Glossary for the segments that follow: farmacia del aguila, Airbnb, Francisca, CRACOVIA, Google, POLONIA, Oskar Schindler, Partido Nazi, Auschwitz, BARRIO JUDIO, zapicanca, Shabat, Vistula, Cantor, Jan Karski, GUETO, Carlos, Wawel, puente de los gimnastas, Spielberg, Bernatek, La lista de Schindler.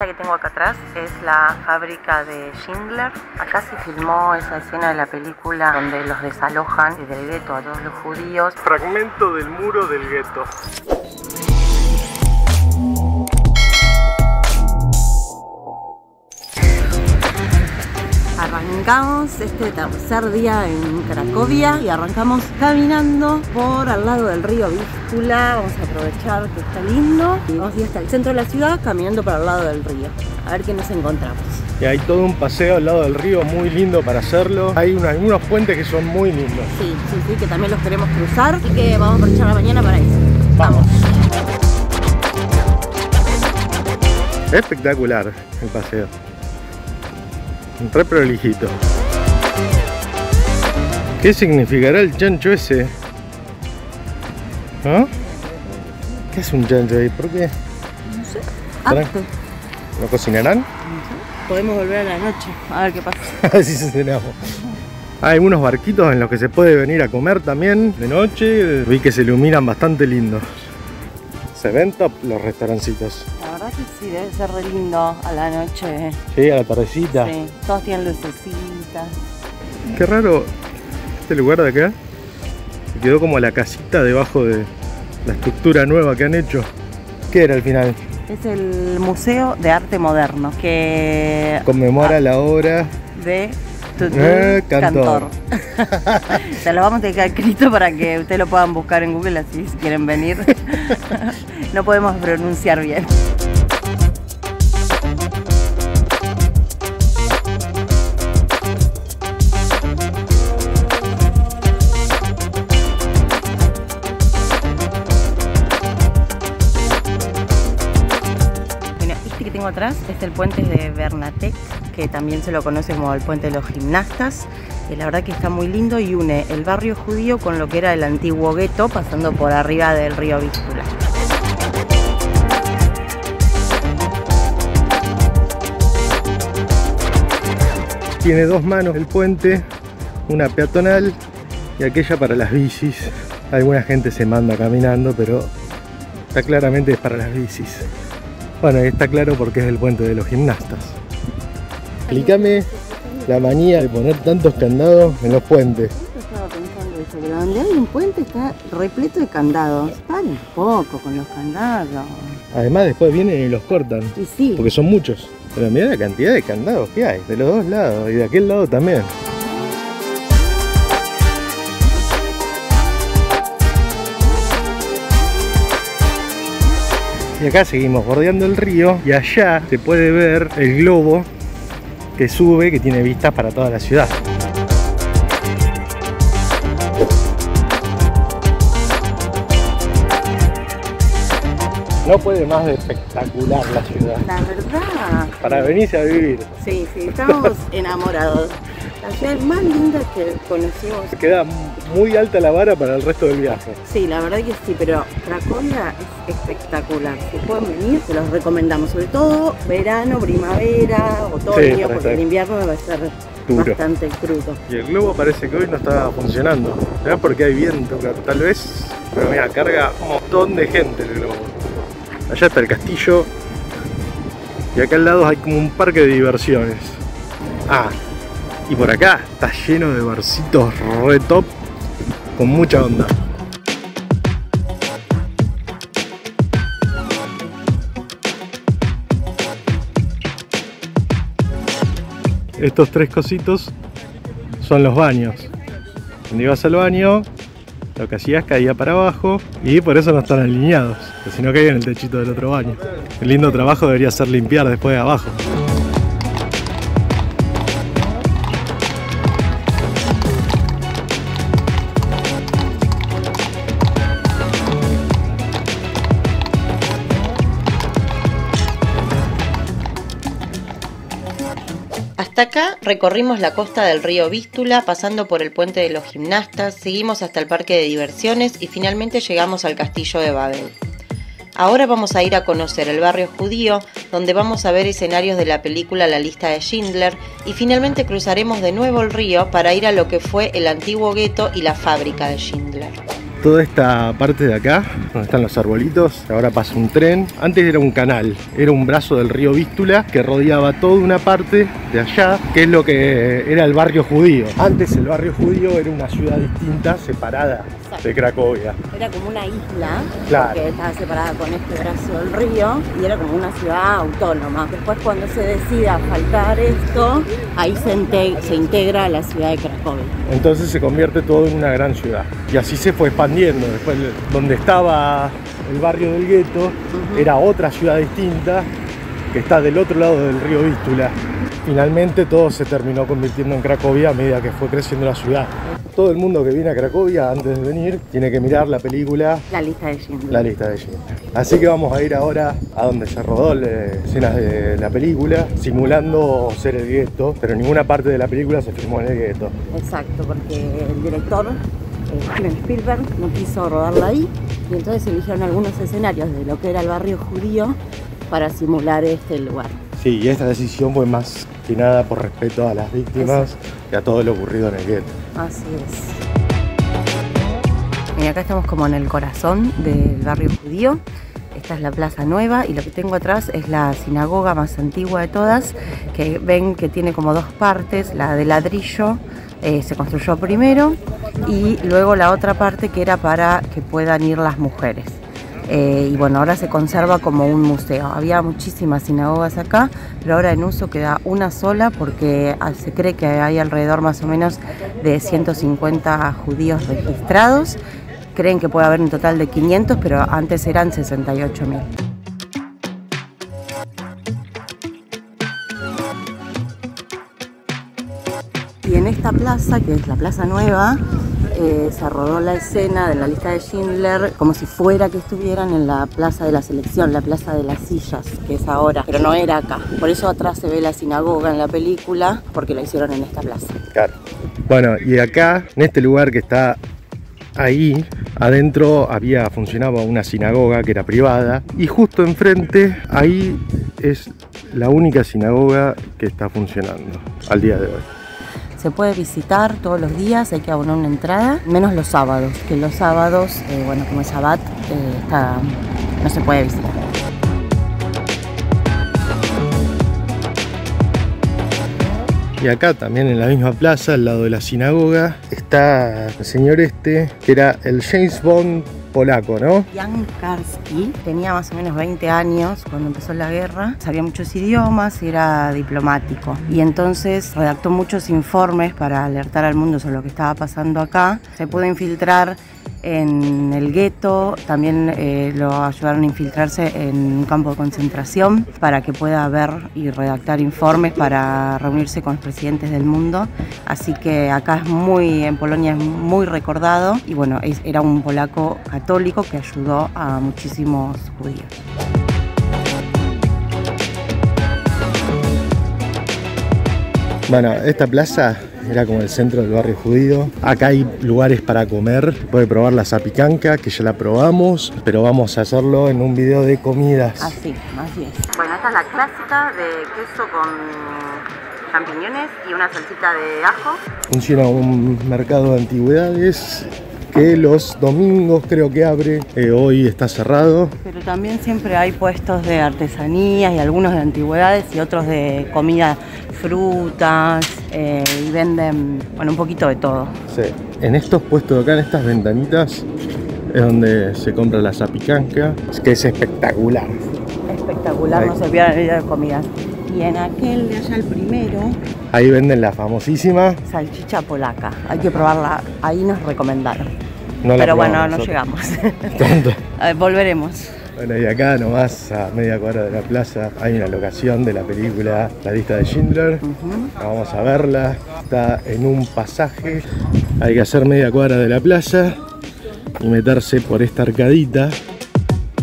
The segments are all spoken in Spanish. La que tengo acá atrás es la fábrica de Schindler. Acá se filmó esa escena de la película donde los desalojan del gueto a todos los judíos. Fragmento del muro del gueto. Arrancamos este tercer día en Cracovia y arrancamos caminando por al lado del río Vistula. Vamos a aprovechar que está lindo y vamos a ir hasta el centro de la ciudad caminando para el lado del río, a ver qué nos encontramos. Y hay todo un paseo al lado del río muy lindo para hacerlo. Hay algunos puentes que son muy lindos. Sí, sí, sí, que también los queremos cruzar. Así que vamos a aprovechar la mañana para eso. Vamos. Espectacular el paseo. Re prolijito. ¿Qué significará el chancho ese? ¿Ah? ¿Qué es un chancho ahí? ¿Por qué? No sé. ¿Lo cocinarán? No sé. Podemos volver a la noche, a ver qué pasa. Así se cenamos. Hay unos barquitos en los que se puede venir a comer también de noche. Vi que se iluminan bastante lindos. Se ven top los restaurancitos. La verdad que sí, debe ser re lindo a la noche. Sí, a la tardecita. Sí, todos tienen lucecitas. Qué raro este lugar de acá. Se quedó como la casita debajo de la estructura nueva que han hecho. ¿Qué era al final? Es el Museo de Arte Moderno que conmemora la obra de Cantor. Se lo vamos a dejar escrito para que ustedes lo puedan buscar en Google, así si quieren venir. No podemos pronunciar bien. Bueno, este que tengo atrás es el puente de Bernatek, que también se lo conoce como el puente de los gimnastas. La verdad que está muy lindo y une el barrio judío con lo que era el antiguo gueto, pasando por arriba del río Vistula. Tiene dos manos el puente, una peatonal y aquella para las bicis. Alguna gente se manda caminando, pero está claramente para las bicis. Bueno, está claro porque es el puente de los gimnastas. Explícame la manía de poner tantos candados en los puentes. Yo estaba pensando eso, pero donde hay un puente está repleto de candados. Vale un poco con los candados. Además después vienen y los cortan, y sí, porque son muchos. Pero mirá la cantidad de candados que hay, de los dos lados y de aquel lado también. Y acá seguimos bordeando el río y allá se puede ver el globo que sube, que tiene vistas para toda la ciudad. No puede más de espectacular la ciudad. La verdad. Para venirse a vivir. Sí, sí, estamos enamorados. La ciudad más linda que conocimos. Queda muy alta la vara para el resto del viaje. Sí, la verdad que sí, pero Cracovia es espectacular. Si pueden venir, se los recomendamos. Sobre todo verano, primavera, otoño, sí, porque el invierno va a ser duro, bastante crudo. Y el globo parece que hoy no está funcionando. ¿Verdad? Porque hay viento, tal vez. Pero mira, carga un montón de gente el globo. Allá está el castillo. Y acá al lado hay como un parque de diversiones. Ah. Y por acá está lleno de barcitos re top, con mucha onda. Estos tres cositos son los baños. Cuando ibas al baño, lo que hacías caía para abajo y por eso no están alineados, sino que caía en el techito del otro baño. El lindo trabajo debería ser limpiar después de abajo. Hasta acá recorrimos la costa del río Vístula, pasando por el puente de los gimnastas, seguimos hasta el parque de diversiones y finalmente llegamos al castillo de Wawel. Ahora vamos a ir a conocer el barrio judío, donde vamos a ver escenarios de la película La lista de Schindler y finalmente cruzaremos de nuevo el río para ir a lo que fue el antiguo gueto y la fábrica de Schindler. toda esta parte de acá, donde están los arbolitos, ahora pasa un tren. Antes era un canal, era un brazo del río Vistula que rodeaba toda una parte de allá, que es lo que era el barrio judío. Antes el barrio judío era una ciudad distinta, separada de Cracovia. Era como una isla, claro, que estaba separada con este brazo del río y era como una ciudad autónoma. Después, cuando se decide asfaltar esto, ahí se integra a la ciudad de Cracovia. Entonces se convierte todo en una gran ciudad y así se fue expandiendo. Después, donde estaba el barrio del gueto, era otra ciudad distinta que está del otro lado del río Vístula. Finalmente todo se terminó convirtiendo en Cracovia a medida que fue creciendo la ciudad. Todo el mundo que viene a Cracovia antes de venir tiene que mirar la película La lista de Schindler. La lista de Schindler. Así que vamos a ir ahora a donde se rodó escenas de la película, simulando ser el gueto, pero ninguna parte de la película se filmó en el gueto. Exacto, porque el director Spielberg no quiso rodarla ahí y entonces eligieron algunos escenarios de lo que era el barrio judío para simular este lugar. Sí, y esta decisión fue más que nada por respeto a las víctimas y a todo lo ocurrido en el gueto. Así es. Y acá estamos como en el corazón del barrio judío. Esta es la Plaza Nueva y lo que tengo atrás es la sinagoga más antigua de todas, que ven que tiene como dos partes, la de ladrillo se construyó primero y luego la otra parte que era para que puedan ir las mujeres. Y bueno, ahora se conserva como un museo. Había muchísimas sinagogas acá, pero ahora en uso queda una sola porque se cree que hay alrededor más o menos de 150 judíos registrados. Creen que puede haber un total de 500, pero antes eran 68.000. Y en esta plaza, que es la Plaza Nueva, se rodó la escena de La lista de Schindler como si fuera que estuvieran en la Plaza de la Selección, la Plaza de las Sillas, que es ahora, pero no era acá. Por eso atrás se ve la sinagoga en la película, porque la hicieron en esta plaza. Claro. Bueno, y acá, en este lugar que está ahí, adentro funcionaba una sinagoga que era privada y justo enfrente, ahí es la única sinagoga que está funcionando al día de hoy. Se puede visitar todos los días, hay que abonar una entrada, menos los sábados, que los sábados, bueno, como es Shabat, no se puede visitar. Y acá también en la misma plaza, al lado de la sinagoga, está el señor este, que era el James Bond polaco, ¿no? Jan Karski, tenía más o menos 20 años cuando empezó la guerra, sabía muchos idiomas, era diplomático y entonces redactó muchos informes para alertar al mundo sobre lo que estaba pasando acá. Se pudo infiltrar en el gueto, también lo ayudaron a infiltrarse en un campo de concentración para que pueda ver y redactar informes para reunirse con los presidentes del mundo. Así que acá en Polonia es muy recordado y bueno, era un polaco católico que ayudó a muchísimos judíos. Bueno, esta plaza era como el centro del barrio judío. Acá hay lugares para comer. Puede probar la zapicanca, que ya la probamos, pero vamos a hacerlo en un video de comidas. Así es. Bueno, esta es la clásica de queso con champiñones y una salsita de ajo. Funciona un mercado de antigüedades que los domingos creo que abre, hoy está cerrado. Pero también siempre hay puestos de artesanías y algunos de antigüedades y otros de comida, frutas, y venden, bueno, un poquito de todo. Sí, en estos puestos de acá, en estas ventanitas, es donde se compra la zapicanca, que es espectacular. Espectacular, ahí. No se pierdan el día de comida. Y en aquel de allá, el primero, ahí venden la famosísima salchicha polaca. Hay que probarla, ahí nos recomendaron. No, pero bueno, no llegamos. ¿Tanto? Volveremos. Bueno, y acá nomás a media cuadra de la plaza hay una locación de la película La lista de Schindler. Vamos a verla. Está en un pasaje. Hay que hacer media cuadra de la plaza y meterse por esta arcadita.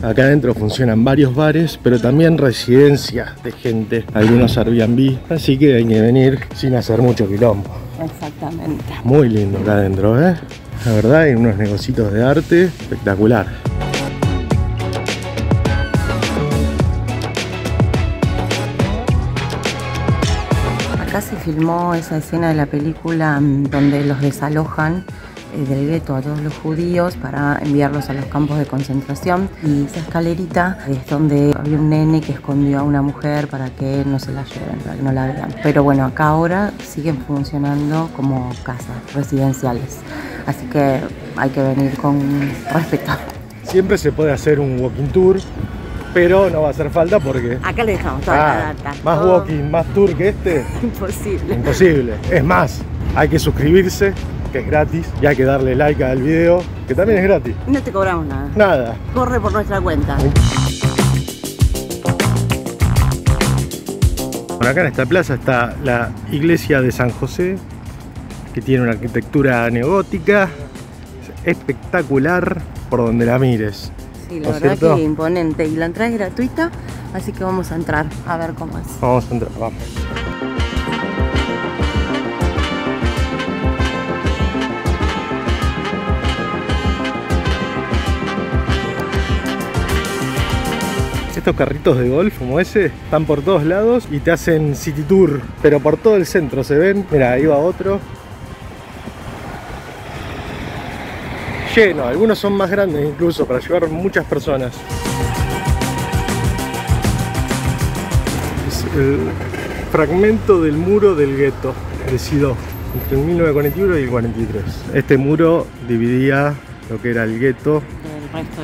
Acá adentro funcionan varios bares, pero también residencias de gente, algunos Airbnb, así que hay que venir sin hacer mucho quilombo. Exactamente. Muy lindo acá adentro, ¿eh? La verdad, hay unos negocitos de arte espectacular. Acá se filmó esa escena de la película donde los desalojan del gueto a todos los judíos para enviarlos a los campos de concentración. Y esa escalerita es donde había un nene que escondió a una mujer para que no se la lleven, para que no la vean. Pero bueno, acá ahora siguen funcionando como casas residenciales, así que hay que venir con respeto. Siempre se puede hacer un walking tour, pero no va a hacer falta porque... acá le dejamos toda la data. Más walking, más tour que este... imposible. Imposible. Es más, hay que suscribirse, que es gratis, y hay que darle like al video, que también es gratis. No te cobramos nada. Nada. Corre por nuestra cuenta. Bueno, acá en esta plaza está la iglesia de San José, que tiene una arquitectura neogótica, espectacular por donde la mires. Sí, la verdad que es imponente. Y la entrada es gratuita, así que vamos a entrar a ver cómo es. Vamos a entrar, vamos. Estos carritos de golf como ese están por todos lados y te hacen city tour, pero por todo el centro se ven. Mira, ahí va otro. Lleno, algunos son más grandes incluso, para llevar muchas personas. Es el fragmento del muro del gueto, de Sidó, entre el 1941 y el 43. Este muro dividía lo que era el gueto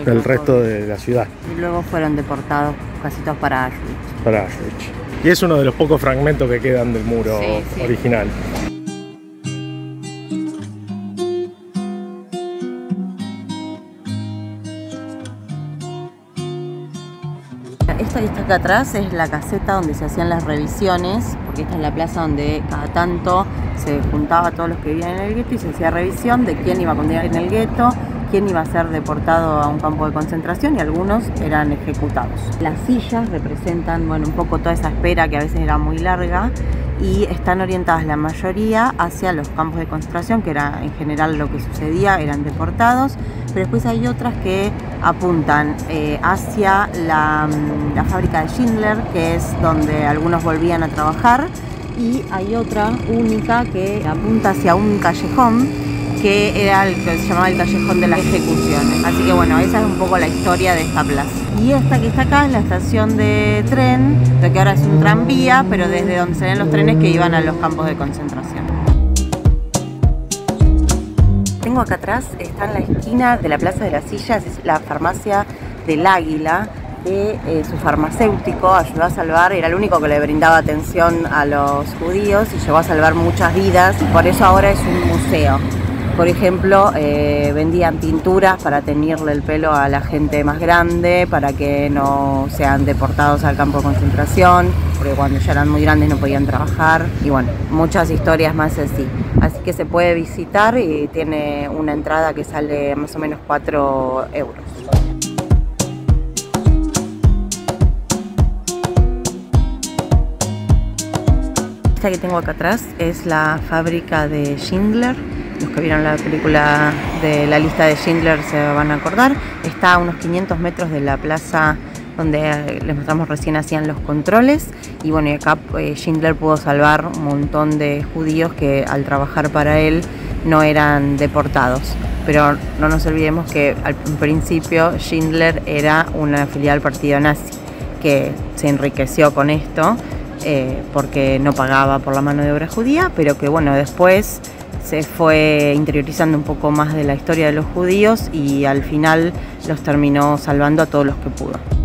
del resto de la ciudad. Y luego fueron deportados casi todos para Auschwitz. Para Auschwitz. Y es uno de los pocos fragmentos que quedan del muro original. Esta que está acá atrás es la caseta donde se hacían las revisiones, porque esta es la plaza donde cada tanto se juntaba a todos los que vivían en el gueto y se hacía revisión de quién iba a continuar en el gueto, quién iba a ser deportado a un campo de concentración, y algunos eran ejecutados. Las sillas representan, bueno, un poco toda esa espera que a veces era muy larga, y están orientadas la mayoría hacia los campos de concentración, que era en general lo que sucedía, eran deportados, pero después hay otras que apuntan hacia la fábrica de Schindler, que es donde algunos volvían a trabajar, y hay otra única que apunta hacia un callejón, que era el que se llamaba el callejón de las ejecuciones. Así que bueno, esa es un poco la historia de esta plaza. Y esta que está acá es la estación de tren, lo que ahora es un tranvía, pero desde donde salían los trenes que iban a los campos de concentración. Tengo acá atrás, está en la esquina de la Plaza de las Sillas, es la farmacia del Águila, que su farmacéutico ayudó a salvar, era el único que le brindaba atención a los judíos y llegó a salvar muchas vidas, y por eso ahora es un museo. Por ejemplo, vendían pinturas para teñirle el pelo a la gente más grande, para que no sean deportados al campo de concentración, porque cuando ya eran muy grandes no podían trabajar, y bueno, muchas historias más así. Así que se puede visitar y tiene una entrada que sale más o menos 4 euros. Esta que tengo acá atrás es la fábrica de Schindler. Los que vieron la película de La Lista de Schindler se van a acordar. Está a unos 500 metros de la plaza donde les mostramos recién hacían los controles. Y bueno, acá Schindler pudo salvar un montón de judíos que al trabajar para él no eran deportados. Pero no nos olvidemos que al principio Schindler era una afiliada al partido nazi, que se enriqueció con esto porque no pagaba por la mano de obra judía, pero que bueno, después se fue interiorizando un poco más de la historia de los judíos y al final los terminó salvando a todos los que pudo.